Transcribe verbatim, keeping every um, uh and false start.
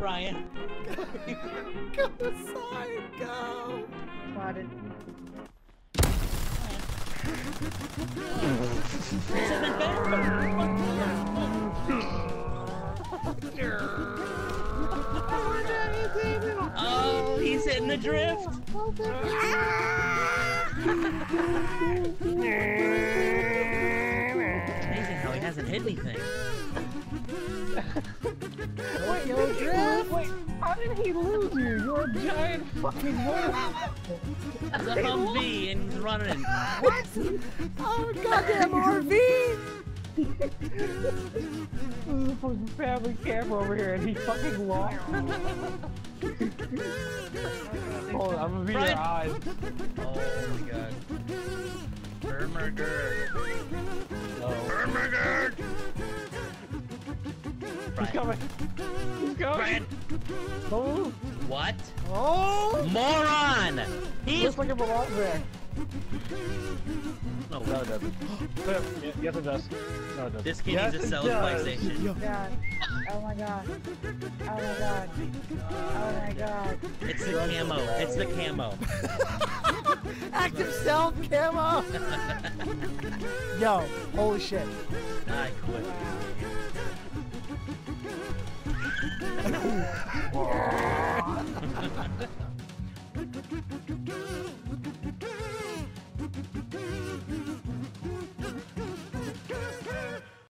Brian. Go inside, go! Spotted. Oh, he's hitting the drift. Amazing how he hasn't hit anything. Wait, yo, drift! Wait, how did he lose you? You're a giant fucking horse! It's a Humvee and he's running. What? Oh, goddamn R V! This was a family camera over here and he fucking lost. Hold on, I'm gonna be your eyes. Oh my god. Ermagerd! Ermagerd! Brian. He's coming! He's coming! Brian. Oh! What? Oh! Moron! He's looks like it belongs there. No, no, it doesn't. Yes, it does. No, it doesn't. This kid yes, needs to sell his PlayStation. God. Oh my god. Oh my god. Oh my god. It's the camo. It's the camo. Active self camo! Yo, holy shit. I quit.